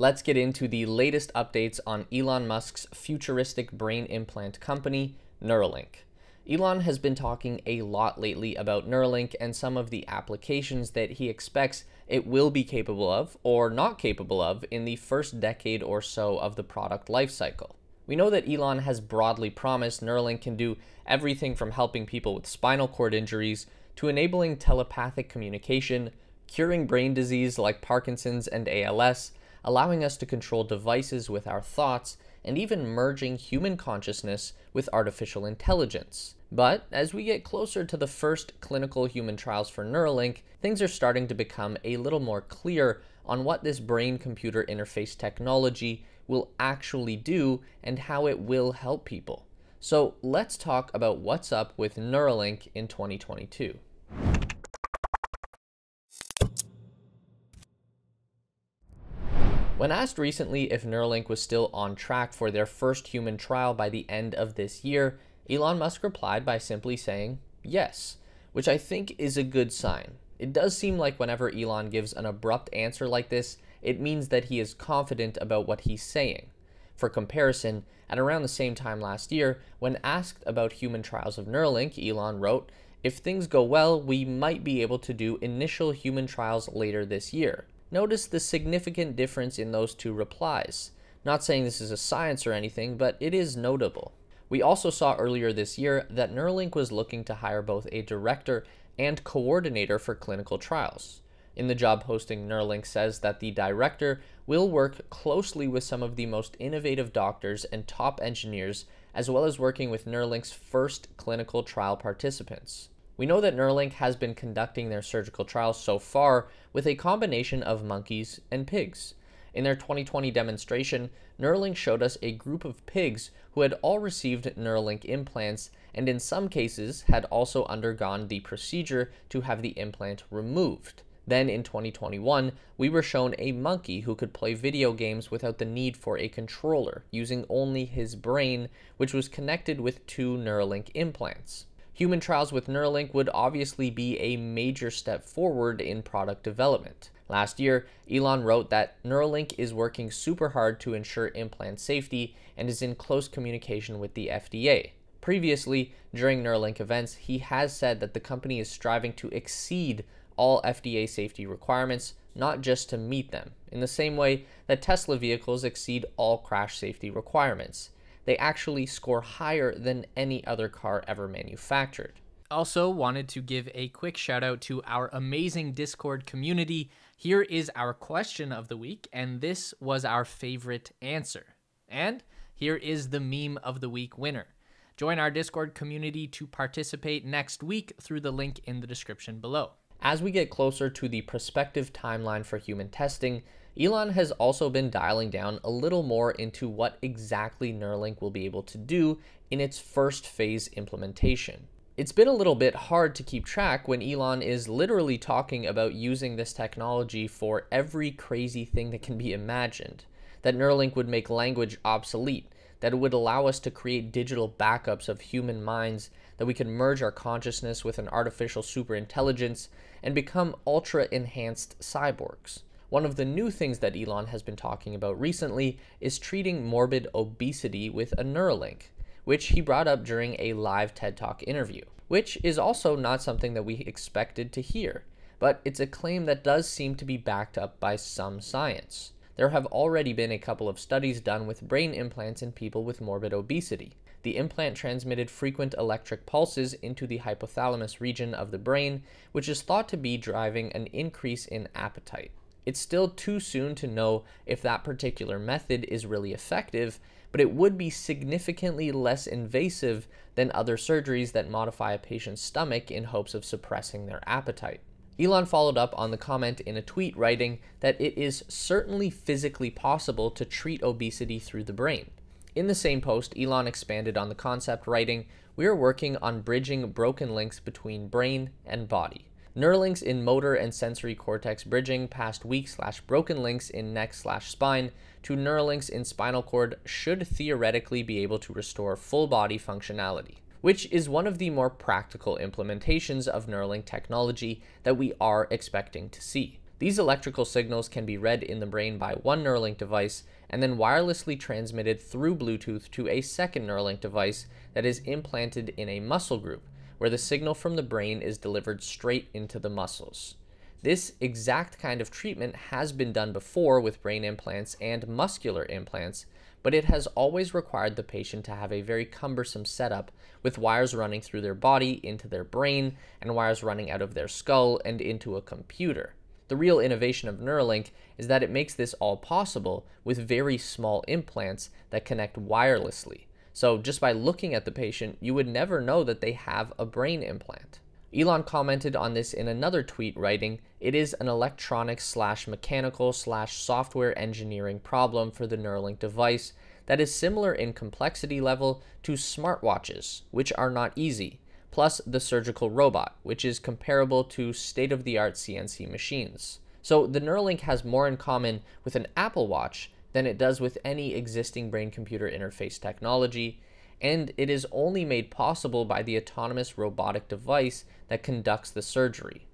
let's get into the latest updates on Elon Musk's futuristic brain implant company, Neuralink. Elon has been talking a lot lately about Neuralink and some of the applications that he expects it will be capable of or not capable of in the first decade or so of the product lifecycle. We know that Elon has broadly promised Neuralink can do everything from helping people with spinal cord injuries to enabling telepathic communication, curing brain disease like Parkinson's and ALS, allowing us to control devices with our thoughts, and even merging human consciousness with artificial intelligence. But as we get closer to the first clinical human trials for Neuralink, things are starting to become a little more clear on what this brain-computer interface technology will actually do and how it will help people. So let's talk about what's up with Neuralink in 2022. When asked recently if Neuralink was still on track for their first human trial by the end of this year, Elon Musk replied by simply saying, yes, which I think is a good sign. It does seem like whenever Elon gives an abrupt answer like this, it means that he is confident about what he's saying. For comparison, at around the same time last year, when asked about human trials of Neuralink, Elon wrote, if things go well, we might be able to do initial human trials later this year. Notice the significant difference in those two replies. Not saying this is a science or anything, but it is notable. We also saw earlier this year that Neuralink was looking to hire both a director and coordinator for clinical trials. In the job posting, Neuralink says that the director will work closely with some of the most innovative doctors and top engineers, as well as working with Neuralink's first clinical trial participants. We know that Neuralink has been conducting their surgical trials so far with a combination of monkeys and pigs. In their 2020 demonstration, Neuralink showed us a group of pigs who had all received Neuralink implants and in some cases had also undergone the procedure to have the implant removed. Then in 2021, we were shown a monkey who could play video games without the need for a controller, using only his brain, which was connected with two Neuralink implants. Human trials with Neuralink would obviously be a major step forward in product development. Last year, Elon wrote that Neuralink is working super hard to ensure implant safety and is in close communication with the FDA. Previously, during Neuralink events, he has said that the company is striving to exceed all FDA safety requirements, not just to meet them, in the same way that Tesla vehicles exceed all crash safety requirements. They actually score higher than any other car ever manufactured. Also wanted to give a quick shout out to our amazing Discord community. Here is our question of the week, and this was our favorite answer. And here is the meme of the week winner. Join our Discord community to participate next week through the link in the description below. As we get closer to the prospective timeline for human testing, Elon has also been dialing down a little more into what exactly Neuralink will be able to do in its first phase implementation. It's been a little bit hard to keep track when Elon is literally talking about using this technology for every crazy thing that can be imagined, that Neuralink would make language obsolete, that it would allow us to create digital backups of human minds, that we could merge our consciousness with an artificial superintelligence and become ultra-enhanced cyborgs. One of the new things that Elon has been talking about recently is treating morbid obesity with a Neuralink, which he brought up during a live TED Talk interview, which is also not something that we expected to hear, but it's a claim that does seem to be backed up by some science. There have already been a couple of studies done with brain implants in people with morbid obesity. The implant transmitted frequent electric pulses into the hypothalamus region of the brain, which is thought to be driving an increase in appetite. It's still too soon to know if that particular method is really effective, but it would be significantly less invasive than other surgeries that modify a patient's stomach in hopes of suppressing their appetite. Elon followed up on the comment in a tweet writing that it is certainly physically possible to treat obesity through the brain. In the same post, Elon expanded on the concept writing, "We are working on bridging broken links between brain and body. Neuralink's in motor and sensory cortex bridging past weak/broken links in neck/spine to Neuralink's in spinal cord should theoretically be able to restore full body functionality," which is one of the more practical implementations of Neuralink technology that we are expecting to see. These electrical signals can be read in the brain by one Neuralink device and then wirelessly transmitted through Bluetooth to a second Neuralink device that is implanted in a muscle group, where the signal from the brain is delivered straight into the muscles. This exact kind of treatment has been done before with brain implants and muscular implants, but it has always required the patient to have a very cumbersome setup with wires running through their body into their brain and wires running out of their skull and into a computer. The real innovation of Neuralink is that it makes this all possible with very small implants that connect wirelessly. So just by looking at the patient, you would never know that they have a brain implant. Elon commented on this in another tweet writing, "It is an electronic/mechanical/software engineering problem for the Neuralink device that is similar in complexity level to smartwatches, which are not easy, plus the surgical robot, which is comparable to state-of-the-art CNC machines." So the Neuralink has more in common with an Apple Watch than it does with any existing brain-computer interface technology, and it is only made possible by the autonomous robotic device that conducts the surgery.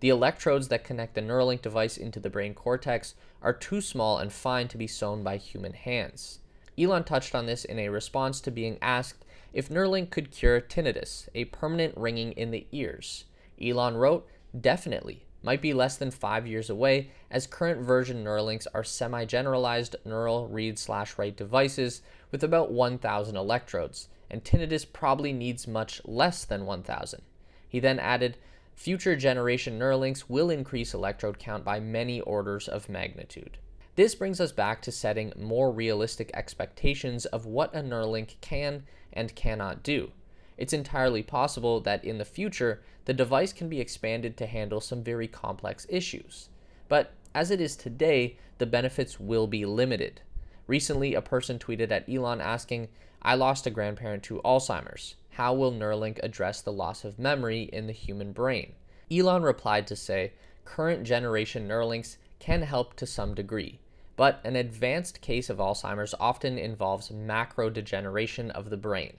The electrodes that connect the Neuralink device into the brain cortex are too small and fine to be sewn by human hands. Elon touched on this in a response to being asked if Neuralink could cure tinnitus, a permanent ringing in the ears. Elon wrote, "Definitely. Might be less than 5 years away, as current version Neuralinks are semi-generalized neural read/write devices with about 1,000 electrodes, and tinnitus probably needs much less than 1,000. He then added, "Future generation Neuralinks will increase electrode count by many orders of magnitude." This brings us back to setting more realistic expectations of what a Neuralink can and cannot do. It's entirely possible that in the future, the device can be expanded to handle some very complex issues. But as it is today, the benefits will be limited. Recently, a person tweeted at Elon asking, "I lost a grandparent to Alzheimer's. How will Neuralink address the loss of memory in the human brain?" Elon replied to say, "Current generation Neuralinks can help to some degree, but an advanced case of Alzheimer's often involves macro degeneration of the brain.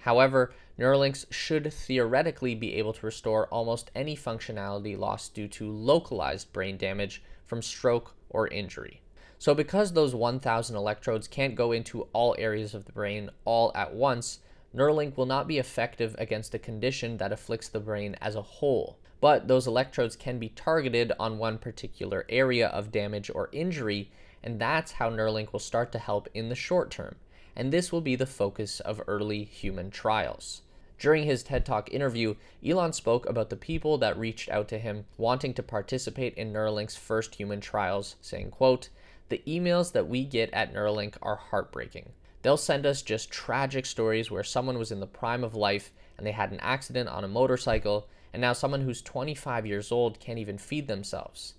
However, Neuralinks should theoretically be able to restore almost any functionality lost due to localized brain damage from stroke or injury." So because those 1,000 electrodes can't go into all areas of the brain all at once, Neuralink will not be effective against a condition that afflicts the brain as a whole. But those electrodes can be targeted on one particular area of damage or injury, and that's how Neuralink will start to help in the short term. And this will be the focus of early human trials. During his TED Talk interview, Elon spoke about the people that reached out to him wanting to participate in Neuralink's first human trials, saying, quote, "The emails that we get at Neuralink are heartbreaking. They'll send us just tragic stories where someone was in the prime of life and they had an accident on a motorcycle, and now someone who's 25 years old can't even feed themselves.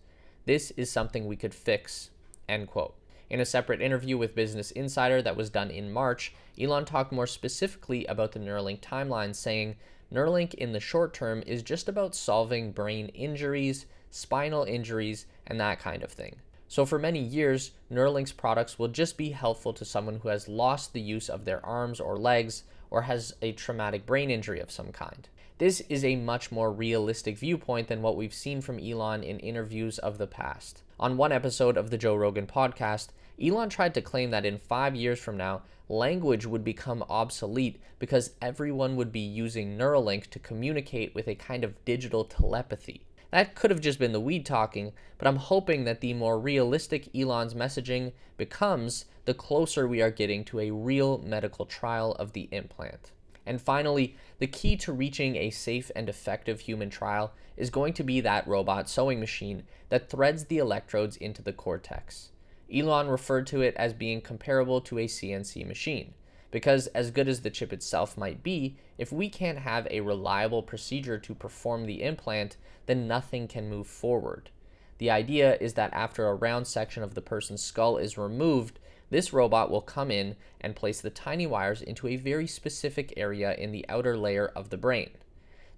This is something we could fix," end quote. In a separate interview with Business Insider that was done in March, Elon talked more specifically about the Neuralink timeline, saying, "Neuralink in the short term is just about solving brain injuries, spinal injuries, and that kind of thing. So for many years, Neuralink's products will just be helpful to someone who has lost the use of their arms or legs or has a traumatic brain injury of some kind." This is a much more realistic viewpoint than what we've seen from Elon in interviews of the past. On one episode of the Joe Rogan podcast, Elon tried to claim that in 5 years from now, language would become obsolete because everyone would be using Neuralink to communicate with a kind of digital telepathy. That could have just been the weed talking, but I'm hoping that the more realistic Elon's messaging becomes, the closer we are getting to a real medical trial of the implant. And finally, the key to reaching a safe and effective human trial is going to be that robot sewing machine that threads the electrodes into the cortex. Elon referred to it as being comparable to a CNC machine, because as good as the chip itself might be, if we can't have a reliable procedure to perform the implant, then nothing can move forward. The idea is that after a round section of the person's skull is removed, this robot will come in and place the tiny wires into a very specific area in the outer layer of the brain.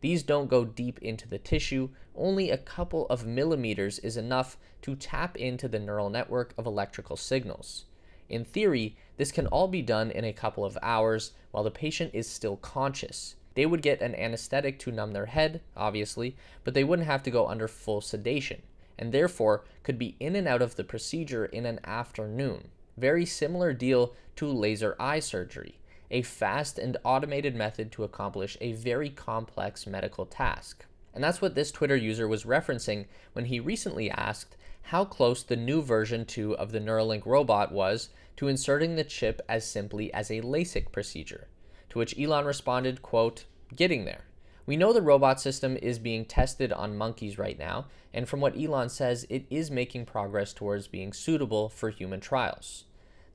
These don't go deep into the tissue, only a couple of millimeters is enough to tap into the neural network of electrical signals. In theory, this can all be done in a couple of hours while the patient is still conscious. They would get an anesthetic to numb their head, obviously, but they wouldn't have to go under full sedation. and therefore could be in and out of the procedure in an afternoon. Very similar deal to laser eye surgery, a fast and automated method to accomplish a very complex medical task. And that's what this Twitter user was referencing when he recently asked how close the new version 2 of the Neuralink robot was to inserting the chip as simply as a LASIK procedure, to which Elon responded, quote, "Getting there. We know the robot system is being tested on monkeys right now, and from what Elon says, it is making progress towards being suitable for human trials."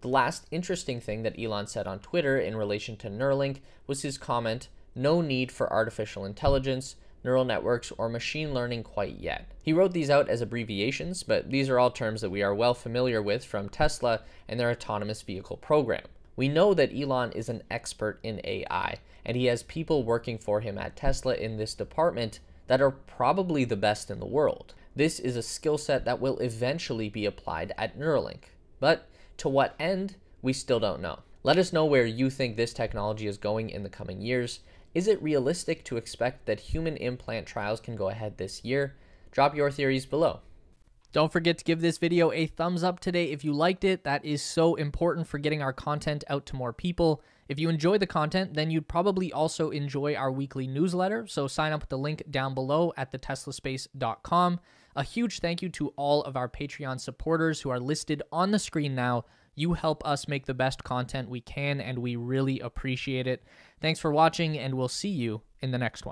The last interesting thing that Elon said on Twitter in relation to Neuralink was his comment, "No need for artificial intelligence, neural networks, or machine learning quite yet." He wrote these out as abbreviations, but these are all terms that we are well familiar with from Tesla and their autonomous vehicle program. We know that Elon is an expert in AI, and he has people working for him at Tesla in this department that are probably the best in the world. This is a skill set that will eventually be applied at Neuralink, but to what end, we still don't know. Let us know where you think this technology is going in the coming years. Is it realistic to expect that human implant trials can go ahead this year? Drop your theories below. Don't forget to give this video a thumbs up today if you liked it. That is so important for getting our content out to more people. If you enjoy the content, then you'd probably also enjoy our weekly newsletter, so sign up with the link down below at theteslaspace.com. A huge thank you to all of our Patreon supporters who are listed on the screen now. You help us make the best content we can, and we really appreciate it. Thanks for watching, and we'll see you in the next one.